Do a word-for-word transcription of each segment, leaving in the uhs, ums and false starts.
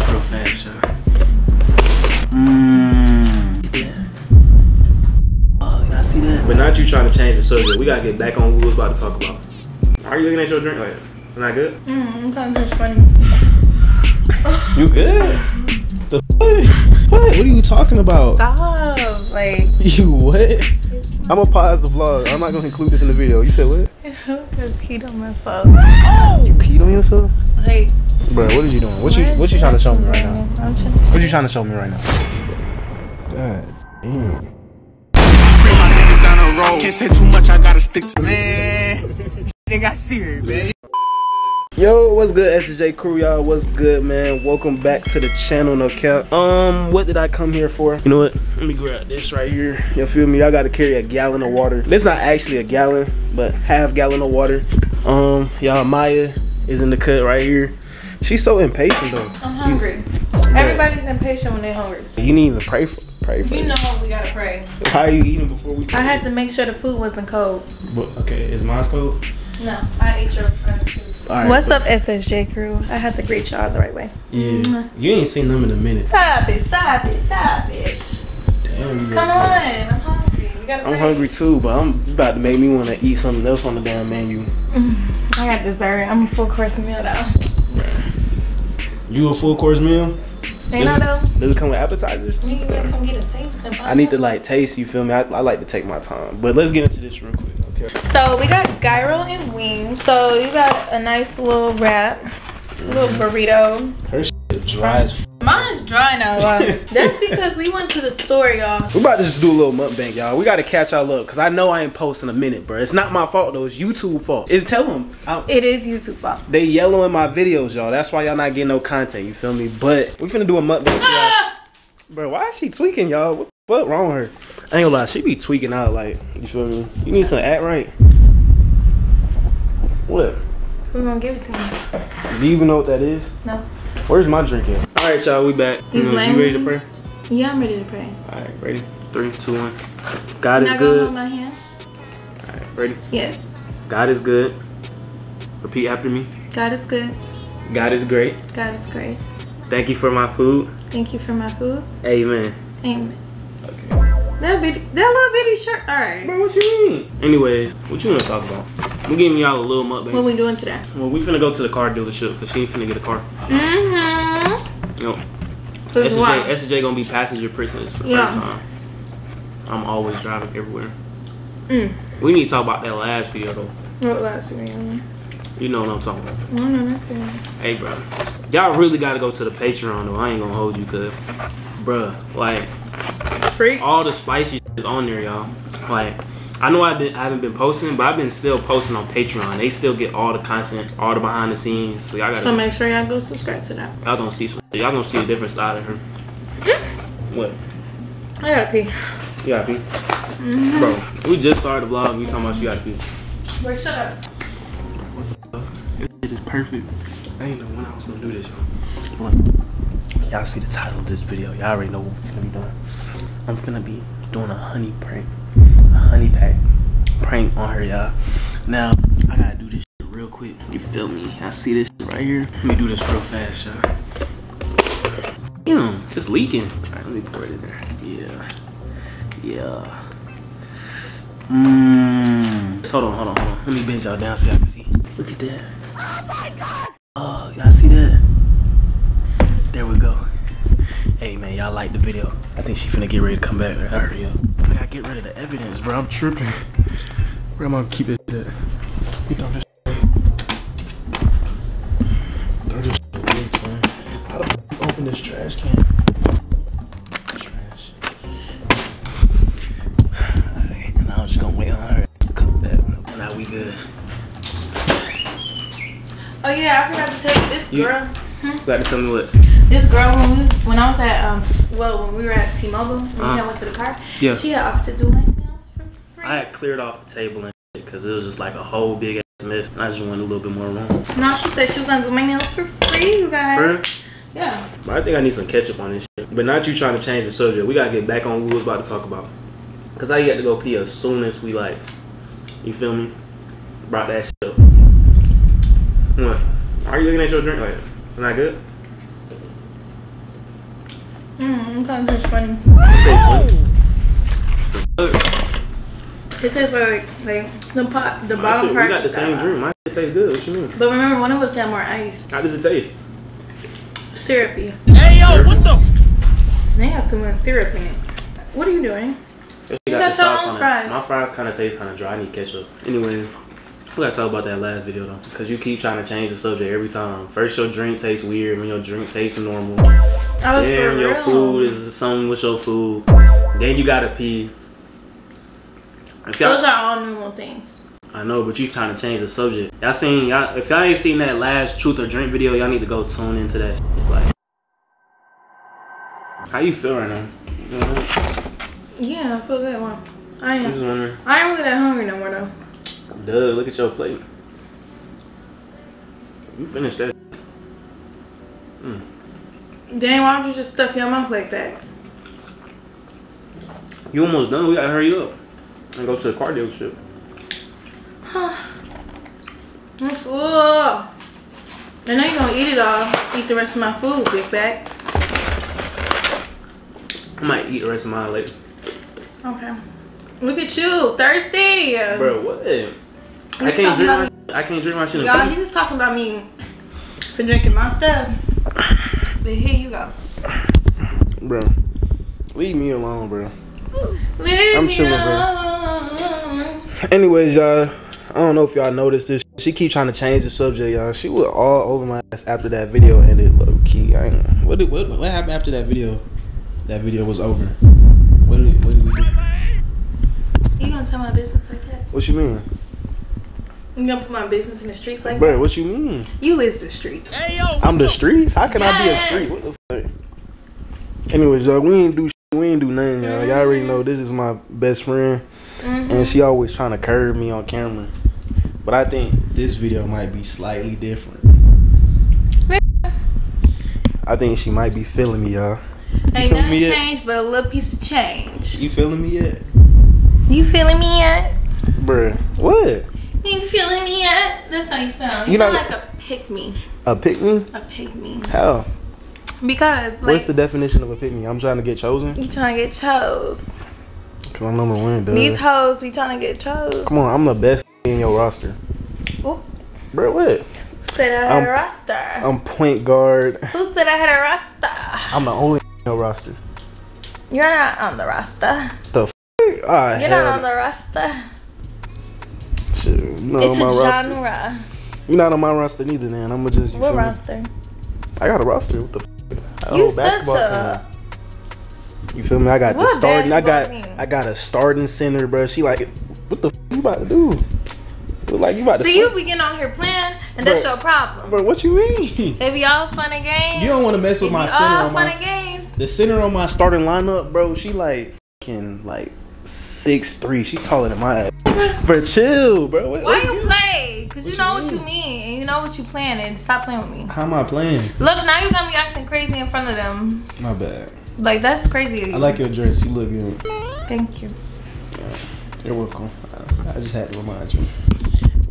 this real fast, y'all. Mmm. Yeah. Oh, y'all see that? But not you trying to change the subject. We gotta get back on what we was about to talk about. Are you looking at your drink like that? Not good? Mmm, I'm kind of just funny. You good? The f what? What are you talking about? Stop. Like. You what? I'm gonna pause the vlog. I'm not gonna include this in the video. You said what? I peed on myself. Oh! You peed on yourself? Like, bro, what are you doing? What, what you what you trying to show me right now? I'm trying to what you trying to show me right now? God damn. Feel my niggas down the road. Can't say too much. I gotta stick to man. They got serious, man. Yo, what's good, S J crew, y'all? What's good, man? Welcome back to the channel, no cap. Um, what did I come here for? You know what? Let me grab this right here. You feel me? Y'all gotta carry a gallon of water. It's not actually a gallon, but half gallon of water. Um, y'all, Maya is in the cut right here. She's so impatient, though. I'm hungry. You, Everybody's impatient when they're hungry. You need to pray for pray for. You know what we gotta pray. How are you eating before we? I had to make sure the food wasn't cold. But, okay, is mine cold? No, I ate your friend's food. Right, what's up, S S J crew? I had to greet y'all the right way. Yeah, you ain't seen them in a minute. Stop it, stop it, stop it. Damn, come on, I'm hungry. We gotta I'm break. hungry too, but I'm about to make me want to eat something else on the damn menu. Mm, I got dessert. I'm a full course meal though. You a full course meal? Ain't I though? Does it come with appetizers? We can come get a taste. I need to like taste. You feel me? I, I like to take my time, but let's get into this real quick. So we got gyro and wings. So you got a nice little wrap, little burrito. Her shit is dry as f. Mine's dry now, y'all. That's because we went to the store, y'all. We about to just do a little mukbang, y'all. We got to catch y'all up because I know I ain't posting a minute, bro. It's not my fault, though. It's YouTube fault. It's tell them. I'm, it is YouTube fault. They yellowing my videos, y'all. That's why y'all not getting no content, you feel me? But we finna do a mukbang, y'all. Bro, why is she tweaking, y'all? What the fuck wrong with her? I ain't gonna lie, she be tweaking out like, you feel me? You need some act right. What? We're gonna give it to you. Do you even know what that is? No. Where's my drink at? All right, y'all, we back. You, know, you ready to pray? Yeah, I'm ready to pray. All right, ready? Three, two, one. God is good. Can I go hold my hand? All right, ready? Yes. God is good. Repeat after me. God is good. God is great. God is great. Thank you for my food. Thank you for my food. Amen. Amen. Okay. That, bitty, that little bitty shirt, all right. Bro, what you mean? Anyways, what you want to talk about? We're giving y'all a little mukbang. What we doing today? Well, we finna go to the car dealership because she ain't finna get a car. Mm-hmm. Yo, S J gonna be passenger princess for the yeah. first time. I'm always driving everywhere. Mm. We need to talk about that last video, though. What last video? You know what I'm talking about. I don't know nothing. Hey, bro. Y'all really gotta go to the Patreon, though. I ain't gonna hold you, cuz. Bruh, like... Freak. All the spicy shit is on there, y'all. Like, I know I've been, I haven't been posting, but I've been still posting on Patreon. They still get all the content, all the behind the scenes. So y'all gotta. So make sure y'all go subscribe to that. Y'all gonna see some. Y'all gonna see a different side of her. Mm. What? I gotta pee. You gotta pee. Mm-hmm. Bro, we just started the vlog. We talking about she gotta pee. Bro, shut up. What the fuck? This is perfect. I didn't know when I was gonna do this, y'all. Y'all see the title of this video. Y'all already know what we're gonna be doing. I'm finna be doing a honey prank, a honey pack prank on her, y'all. Now, I gotta do this shit real quick. You feel me? I see this shit right here. Let me do this real fast, y'all. Damn, it's leaking. All right, let me pour it in there. Yeah. Yeah. Mmm. Hold on, hold on, hold on. Let me bend y'all down so y'all can see. Look at that. Oh, my God. Oh, y'all see that? There we go. Hey man, y'all like the video. I think she finna get ready to come back. Hurry up. I gotta get rid of the evidence, bro. I'm tripping. Where am I gonna keep it at? You throw this shit away. Throw this shit away, man. How the f open this trash can? Trash. Alright, and I'm just gonna wait on her to come back. Now we good. Oh yeah, I forgot to tell you this girl. Hmm? You got to tell me what? This girl, when we was, when I was at um, well, when we were at T-Mobile, when uh, we had went to the car, yeah. she had offered to do my nails for free. I had cleared off the table and shit because it was just like a whole big ass mess. And I just wanted a little bit more room. No, she said she was gonna do my nails for free, you guys. First? Yeah. I think I need some ketchup on this shit. But not you trying to change the subject. We gotta get back on what we was about to talk about. Cause I got to go pee as soon as we like, you feel me? Brought that shit up. What? Are you looking at your drink like that? Isn't that good? Mmm, that tastes funny. It tastes, it tastes like, like the pot, the bottom shit, part. We got the same drink. Mine tastes good. What you mean? But remember, one of us had more ice. How does it taste? Syrupy. Hey yo, what the? They have too much syrup in it. What are you doing? You got, got the sauce on fries. It. My fries kind of taste kind of dry. I need ketchup. Anyway. We gotta talk about that last video though, because you keep trying to change the subject every time. First your drink tastes weird, when your drink tastes normal. I was then your real. food is something with your food. Then you gotta pee. Those are all normal things. I know, but you trying to change the subject. Y'all seen, y'all, if y'all ain't seen that last Truth or Drink video, y'all need to go tune into that shit. Like, how you feel right now? You know what? Yeah, I feel good. Well, I am. Just wondering. I ain't really that hungry no more though. Duh, look at your plate. You finished that. Mm. Dang, why don't you just stuff your mouth like that? You almost done. We gotta hurry up and go to the car dealership. Huh. I'm full. I know you're gonna eat it all. Eat the rest of my food, big bag. I might eat the rest of mine later. Okay. Look at you, thirsty. Bro, what? I can't, drink my shit. I can't drink my shit. Y'all, he was talking about me for drinking my stuff. But here you go. Bro, leave me alone, bro. Leave I'm me chilling, alone. Bro. Anyways, y'all, I don't know if y'all noticed this. She keep trying to change the subject, y'all. She was all over my ass after that video ended, low key. I ain't know. What, did, what, what happened after that video? That video was over. What did, what did we do? You gonna tell my business like that? What you mean? You gonna put my business in the streets like Bro, that? Bro, what you mean? You is the streets. Hey, yo, I'm the streets? How can yes. I be a street? What the fuck? Anyways, y'all, we ain't do sh we ain't do nothing, y'all. Y'all already know this is my best friend. Mm-hmm. And she always trying to curb me on camera. But I think this video might be slightly different. I think she might be feeling me, y'all. Ain't nothing changed but a little piece of change. You feeling me yet? You feeling me yet? Bruh, what? You feeling me yet? That's how you sound. You, you sound like a pick-me. A pick-me? A pick-me. How? Because, like... What's the definition of a pick-me? I'm trying to get chosen? You trying to get chose. Because I'm number one, dude. These hoes, we trying to get chose. Come on, I'm the best in your roster. Oop. Bruh, what? Who said I had I'm, a roster? I'm point guard. Who said I had a roster? I'm the only in your roster. You're not on the roster. The f I You're not on the roster. Shit, you're not it's on my roster. Genre. You're not on my roster neither, then. I'm gonna just. What roster? Me? I got a roster. What the? F you oh, basketball a... team. You feel me? I got what the starting. I got. Team? I got a starting center, bro. She like, what the f you about to do? Like you about to. So you begin on here playing, and that's bro, your problem. Bro, what you mean? It be all fun and games. You don't want to mess with it my be center. All on fun my, and games. The center on my starting lineup, bro. She like, fucking like. six three, she taller than my ass. Bro, chill, bro. What, Why what you play? Cause what you know you what you mean and you know what you planning. Stop playing with me. How am I playing? Look, now you got me acting crazy in front of them. My bad. Like that's crazy of you. I like your dress. You look good. Thank you. Yeah, you're welcome. I, I just had to remind you.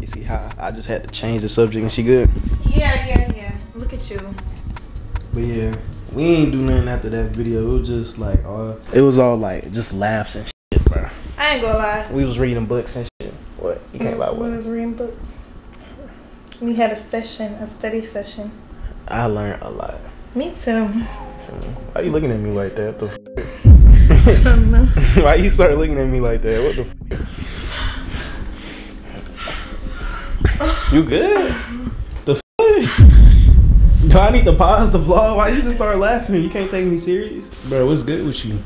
You see how I just had to change the subject and she good? Yeah, yeah, yeah. Look at you. But yeah, we ain't do nothing after that video. It was just like all. It was all like just laughs and shit. I ain't gonna lie. We was reading books and shit. What? You can't lie, what? We was reading books. We had a session, a study session. I learned a lot. Me too. Why you looking at me like that? What the f I don't know. Why you start looking at me like that? What the f You good? The f Do I need to pause the vlog? Why you just start laughing? You can't take me serious? Bro, what's good with you?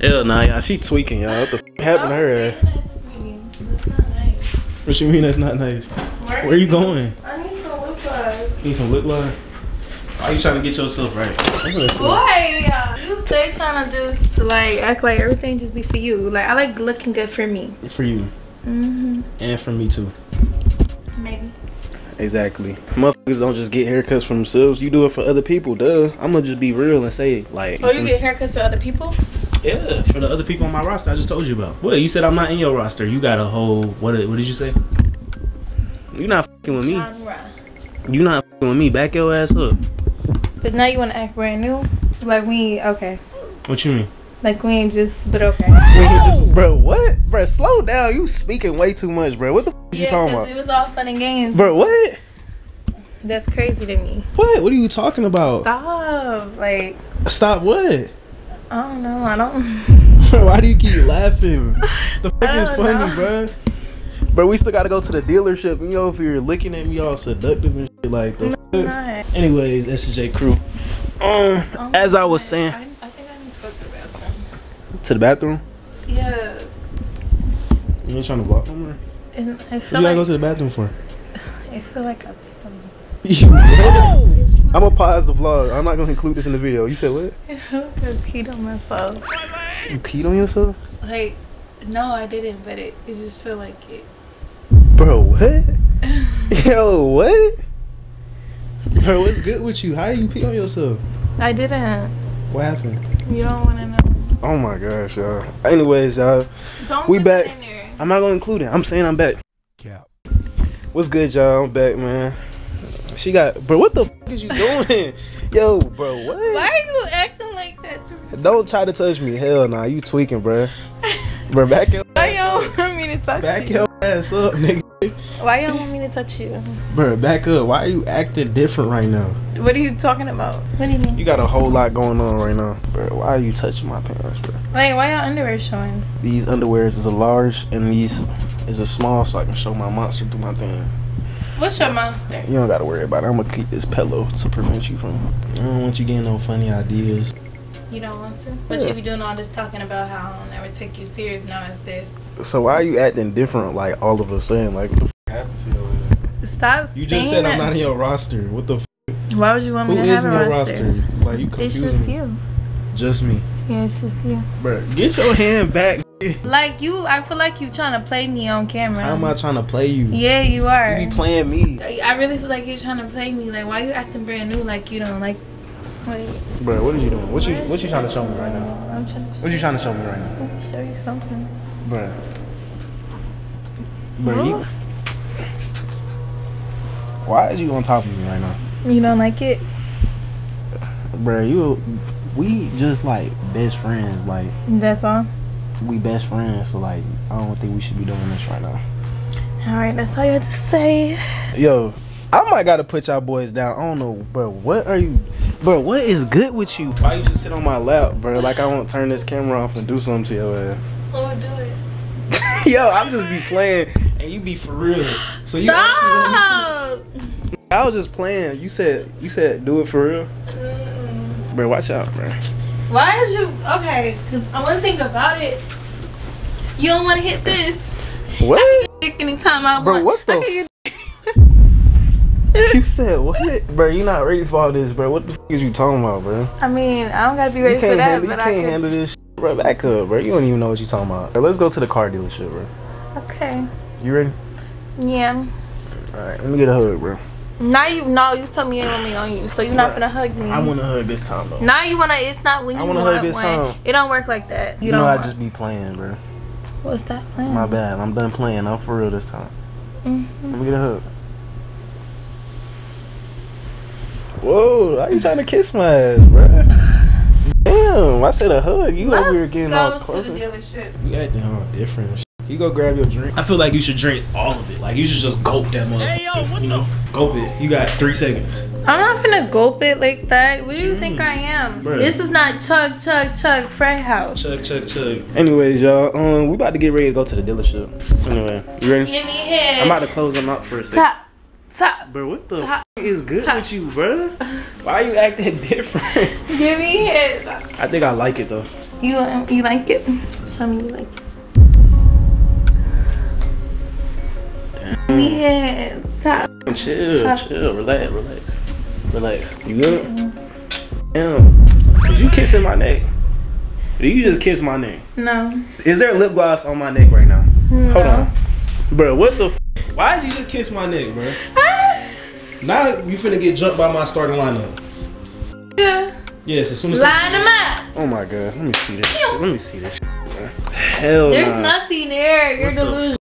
Hell nah, y'all. She tweaking, y'all. What the f happened to her? That's not nice. What you mean that's not nice? Where, Where are you going? I need some lip gloss. You need some lip gloss? Why are you trying to get yourself right? Boy, you stay trying to just, like, act like everything just be for you. Like, I like looking good for me. For you. Mm-hmm. And for me, too. Maybe. Exactly. Motherfuckers don't just get haircuts for themselves. You do it for other people, duh. I'm gonna just be real and say, like... Oh, you get haircuts for other people? Yeah, for the other people on my roster I just told you about. What? You said I'm not in your roster. You got a whole... What What did you say? You not f***ing with me. You not f***ing with me. Back your ass up. But now you want to act brand new? Like we ain't, okay. What you mean? Like we ain't just, but okay. We ain't just, bro, what? Bro, slow down. You speaking way too much, bro. What the f yeah, you talking about? It was all fun and games. Bro, what? That's crazy to me. What? What are you talking about? Stop. Like. Stop what? I don't know. I don't. Bro, why do you keep laughing? The fuck is funny, bro? Bro, we still gotta go to the dealership. You know, if you're looking at me all seductive and shit like that. No, anyways, S J Crew. Um, oh as I was God. saying. I, I think I need to go to the bathroom. To the bathroom? Yeah. You ain't trying to walk somewhere? And I feel what you like, gotta go to the bathroom for? I feel like I. I'm gonna pause the vlog. I'm not gonna include this in the video. You said what? I peed on myself. You peed on yourself? Like, no, I didn't, but it, it just feel like it. Bro, what? Yo, what? Bro, what's good with you? How do you pee on yourself? I didn't. What happened? You don't wanna know. Oh my gosh, y'all. Anyways, y'all. Don't we put back. It in there. I'm not gonna include it. I'm saying I'm back. Yeah. What's good, y'all? I'm back, man. She got, bro, what the fuck is you doing? Yo, bro, what? Why are you acting like that to me? Don't try to touch me. Hell nah, you tweaking, bro. Bro, back your Why ass up. Why you don't want me to touch back you? Back your ass up, nigga. Why you don't want me to touch you? Bro, back up. Why are you acting different right now? What are you talking about? What do you mean? You got a whole lot going on right now. Bro, why are you touching my pants, bro? Like, why your underwear showing? These underwears is a large and these is a small so I can show my monster through my thing. What's your monster? You don't gotta worry about it. I'm gonna keep this pillow to prevent you from. I don't want you getting no funny ideas. You don't want to? But yeah. You be doing all this talking about how I'll never take you serious now as this. So why are you acting different like all of a sudden? Like what the f happened to you? Stop saying You just said that. I'm not in your roster. What the f? Why would you want me Who to have a no roster? roster? Like you confusing It's just me. you. Just me. Yeah, it's just you. Bro, get your hand back. Like you, I feel like you trying to play me on camera. How am I trying to play you? Yeah, you are. You be playing me. I really feel like you're trying to play me. Like, why you acting brand new? Like you don't like. Wait. Bro, what are you doing? What, what you what you trying to show me right now? I'm trying. To show what you trying to show me right now? Let me show you something. Bro. Bro, you, why is you on top of me right now? You don't like it. Bro, you we just like best friends. Like that's all. We best friends, so like I don't think we should be doing this right now. All right, that's all you have to say. Yo, I might gotta put y'all boys down. I don't know, bro. What are you, bro? What is good with you? Why you just sit on my lap, bro? Like I won't turn this camera off and do something to your ass. Oh, do it. Yo, I'm just be playing, and you be for real. So you Stop. actually want to... I was just playing. You said you said do it for real. Mm. Bro, watch out, bro. Why did you, okay, because I want to think about it. You don't want to hit this. What? I can get dick anytime I bro, want. Bro, what the You said what? Bro, you not ready for all this, bro. What the f is you talking about, bro? I mean, I don't got to be ready for that, but I can't. You can't handle this shit, bro. Back up, bro. You don't even know what you talking about. Bro, let's go to the car dealership, bro. Okay. You ready? Yeah. All right, let me get a hug, bro. Now you know you tell me you want me on you, so you're not gonna hug me. I wanna hug this time though. Now you wanna, it's not when you I wanna want hug this one. Time. It don't work like that. You, you don't know I want. just be playing, bro. What's that playing? My bad, I'm done playing. I'm for real this time. Mm-hmm. Let me get a hug. Whoa, why you trying to kiss my ass, bro? Damn, I said a hug. You Let's over here getting go all closer. You acting all different. You go grab your drink. I feel like you should drink all of it. Like you should just gulp that motherfucker. Hey yo, what the? You know, gulp it. You got three seconds. I'm not finna gulp it like that. What do you mm, think I am? Bro. This is not chug chug chug frat house. Chug chug chug. Anyways, y'all, um, we about to get ready to go to the dealership. Anyway, you ready? Give me head. I'm about to close them out for a second. Top, top. Bro, what the top, f is good top. with you, bro? Why are you acting different? Give me head. I think I like it though. You um, you like it? Show me you like it. Yeah, stop. Chill, stop. chill, relax, relax, relax. You good? Mm-hmm. Damn, is you kissing my neck? Did you just kiss my neck? No. Is there lip gloss on my neck right now? No. Hold on, bro. What the? F Why did you just kiss my neck, bro? Now you finna get jumped by my starting lineup. Yeah. Yes, as soon as. Line them up. Oh my god, let me see this. Shit. Let me see this, shit, bro. Hell. There's nah. nothing there. You're what delusional.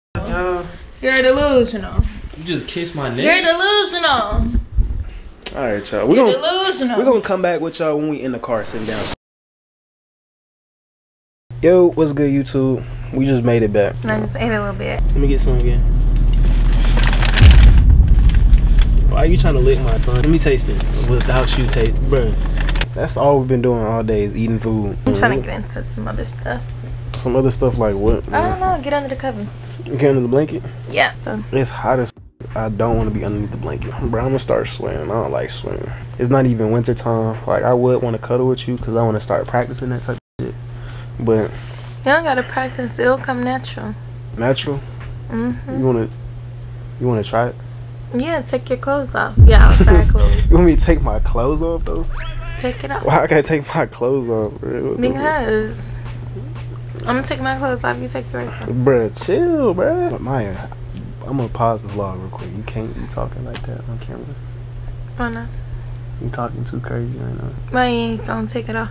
You're delusional. You just kissed my neck. You're delusional. All right, y'all. We're gonna, we're gonna come back with y'all when we in the car sitting down. Yo, what's good, YouTube? We just made it back. I just ate a little bit. Let me get some again. Why are you trying to lick my tongue? Let me taste it without you taste, bro. That's all we've been doing all day is eating food. I'm trying to get into some other stuff. Some other stuff like what? Man? I don't know. Get under the cover. Get under the blanket? Yeah. So. It's hot as I don't want to be underneath the blanket. Bro, I'm going to start sweating. I don't like sweating. It's not even winter time. Like, I would want to cuddle with you because I want to start practicing that type of shit. But... you don't got to practice. It'll come natural. Natural? Mm-hmm. You want to... You want to try it? Yeah, take your clothes off. Yeah, outside clothes. You want me to take my clothes off, though? Take it off. Why I got to take my clothes off, bro? Because... I'm going to take my clothes off. You take yours off. Bruh, chill, bruh. Maya... I'm gonna pause the vlog real quick. You can't be talking like that on camera. Why not? You talking too crazy right now. Why you ain't gonna take it off?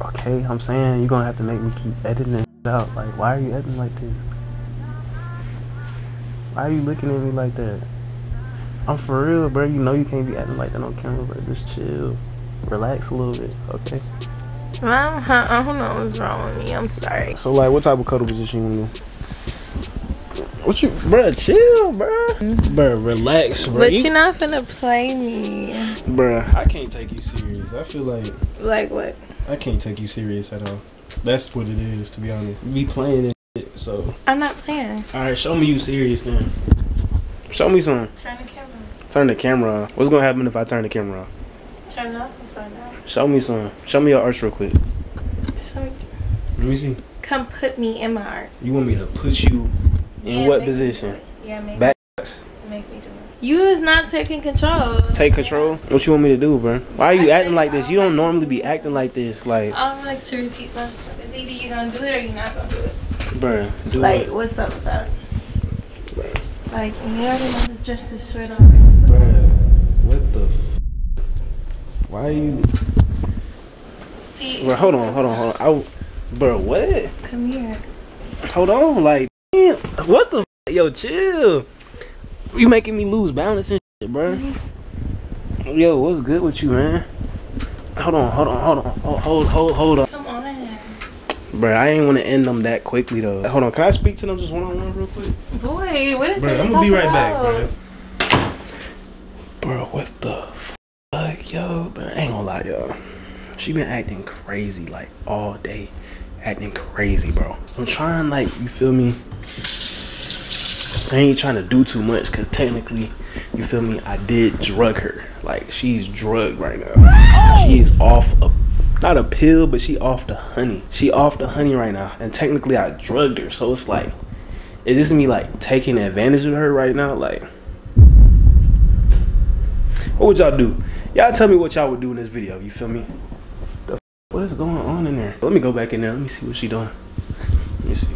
Okay, I'm saying you're gonna have to make me keep editing it out. Like, why are you editing like this? Why are you looking at me like that? I'm for real, bro. You know you can't be acting like that on camera, bro. Just chill. Relax a little bit, okay? I don't, I don't know what's wrong with me. I'm sorry. So, like, what type of cuddle position you want? What you, bruh, chill, bruh. Bruh, relax, bruh. But you're not finna play me. Bruh, I can't take you serious. I feel like... Like what? I can't take you serious at all. That's what it is, to be honest. You be playing and shit, so... I'm not playing. Alright, show me you serious then. Show me some. Turn the camera. Turn the camera off. What's gonna happen if I turn the camera off? Turn it off and find out. Show me some. Show me your arch real quick. Sorry. Let me see. Come put me in my arch. You want me to put you... In yeah, what position? Yeah, make Back me, make me do it. You is not taking control. Take control? What you want me to do, bro? Why are you I acting like this? You don't normally be acting like this. Like, I don't like to repeat myself. It's either you're going to do it or you're not going to do it. Bro, do like, it. Like, what's up with that? Bro. Like, you already know this dress is short on. Bro, what the f? Why are you... See, bro, hold on, hold on, hold on. I, bro, what? Come here. Hold on, like... What the f? Yo, chill. You making me lose balance and shit, bro. Mm-hmm. Yo, what's good with you, man? Hold on, hold on, hold on. Hold, hold, hold, hold on. Come on. Bro, I ain't want to end them that quickly, though. Hold on, can I speak to them just one-on-one real quick? Boy, what is bro, it? I'm going to be right about? back, bro. Bro, what the fuck, yo? Bro, I ain't going to lie, y'all. She been acting crazy, like, all day. Acting crazy, bro. I'm trying, like, you feel me? I ain't trying to do too much because technically, you feel me, I did drug her. Like, she's drugged right now. Oh. She is off a, not a pill, but she off the honey. She off the honey right now. And technically, I drugged her. So it's like, is this me, like, taking advantage of her right now? Like, what would y'all do? Y'all tell me what y'all would do in this video. You feel me? The f what is going on in there? Let me go back in there. Let me see what she doing. Let me see.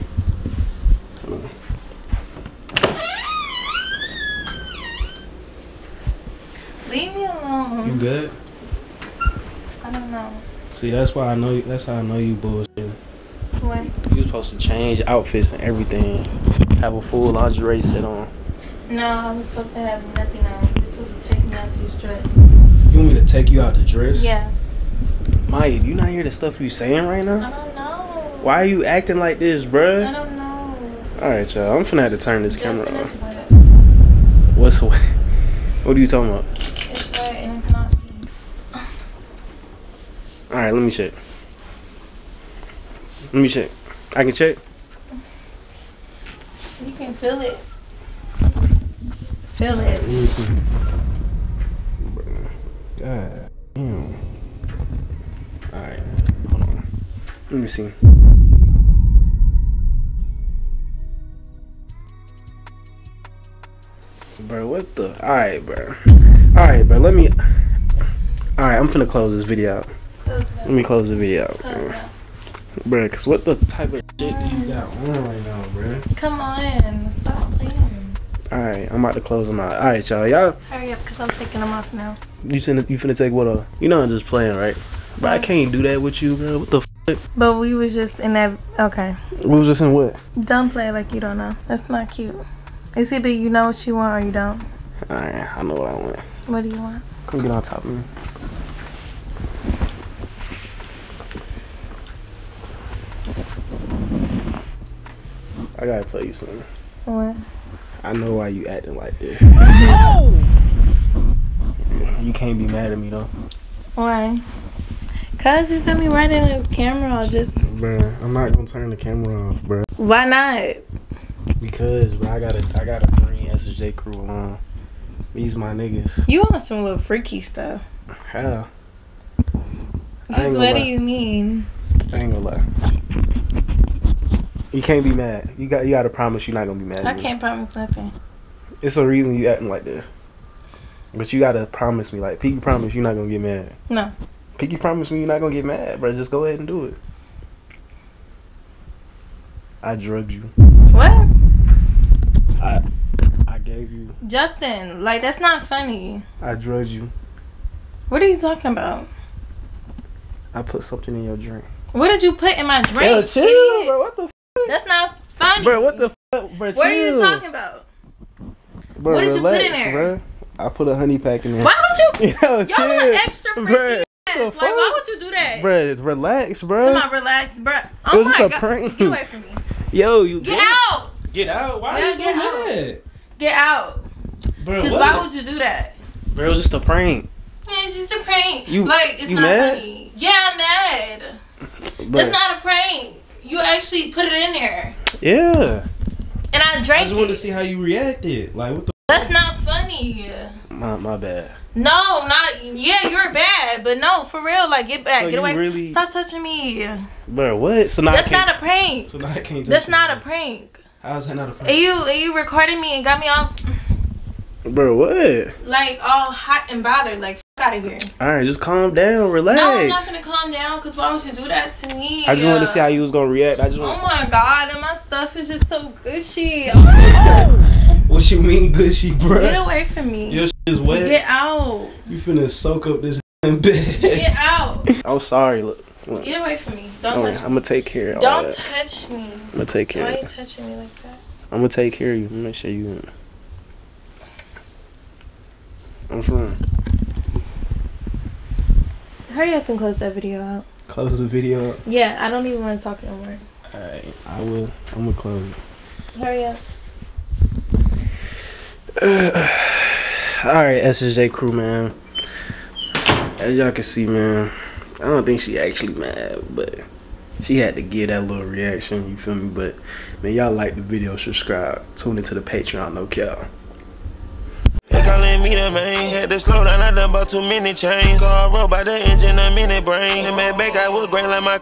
Leave me alone. You good? I don't know. See, that's why I know you. That's how I know you bullshit. What? You supposed to change outfits and everything. Have a full lingerie set on. No, I was supposed to have nothing on. You're supposed to take me out this dress. You want me to take you out the dress? Yeah. Maya, you not hear the stuff you saying right now? I don't know. Why are you acting like this, bruh? I don't know. All right, y'all. I'm finna have to turn this Justin camera on. What's what? What are you talking about? All right, let me check. Let me check. I can check. You can feel it. Feel it. Let me see. God damn. All right, hold on. Let me see. Bro, what the? All right, bro. All right, bro. Let me. All right, I'm finna close this video. Let me close the video out, bro. Bruh, cause what the type of shit do you got on right now, bruh? Come on, stop playing. Alright, I'm about to close them out. Alright, y'all, y'all. Hurry up, cause I'm taking them off now. You finna, you finna take what off? You know I'm just playing, right? But I can't do that with you, bro. What the fuck? But we was just in that, okay. We was just in what? Don't play like you don't know. That's not cute. It's either you know what you want or you don't. Alright, I know what I want. What do you want? Können wir genau tappen. I gotta tell you something. What? I know why you acting like this. No! You can't be mad at me though. Why? Cause you got me right in the camera. Just. Bruh, I'm not gonna turn the camera off, bruh. Why not? Because bruh, I gotta, I gotta bring S J crew along. These my niggas. You on some little freaky stuff. Hell. Just what do you mean? I ain't gonna lie. You can't be mad. You got, you gotta promise you're not gonna be mad. I at can't me. promise nothing. It's a reason you acting like this. But you gotta promise me, like, Piggy, promise you're not gonna get mad. No. Piggy, promise me you're not gonna get mad, bro. Just go ahead and do it. I drugged you. What? I I gave you. Justin, like, that's not funny. I drugged you. What are you talking about? I put something in your drink. What did you put in my drink? Yo, chill, idiot? Bro. What the f? That's not funny. Bro, what the f? Bro, what are you talking about? Bro, what did relax, you put in there? Bro. I put a honey pack in there. Why would you? Yo, y'all are extra freaky bruh, ass. Like, why would you do that? Bruh, relax, bruh. Come on, relax, bruh. Oh my God. Prank. Get away from me. Yo, you. Get, get out. Get out. Why are you so mad? Get out. Because why would you do that? Bro, it was just a prank. Yeah, it's just a prank. You, like, it's you not mad? Funny. Yeah, I'm mad. Bruh. It's not a prank. You actually put it in there. Yeah. And I drank it. I just wanted to see how you reacted. Like, what the? That's not funny. My my bad. No, not yeah. You're bad, but no, for real. Like, get back, so get away. Really... Stop touching me. Bro, what? So now that's I can't... not a prank. So now I can't. That's not me. a prank. How's that not a prank? And you and you recorded me and got me off. Bro, what? Like all hot and bothered. Like, fuck out of here. All right, just calm down, relax. No, I'm not gonna calm down. Cause why would you do that to me? I just wanted to see how you was gonna react. I just. Wanted... Oh my God, and my stuff is just so gushy. Oh. What you mean, gushy, bruh? Get away from me. Your shit is wet. Get out. You finna soak up this in bed. Get out. I'm sorry. Look, look. Get away from me. Don't touch me. I'm gonna take care of you. Don't touch me. I'm gonna take care of you. Why are you touching me like that? I'm gonna take care of you. Make sure you. I'm fine. Hurry up and close that video out. Close the video up? Yeah, I don't even want to talk no more. Alright, I will. I'm gonna close it. Hurry up. Uh, Alright, S J crew, man. As y'all can see, man, I don't think she actually mad, but she had to give that little reaction, you feel me? But, man, y'all like the video, subscribe, tune into the Patreon, no cap. They callin' me the main, had to slow down, I done bought too many chains. Car roll by the engine, a minute brain, and man, back I was great like my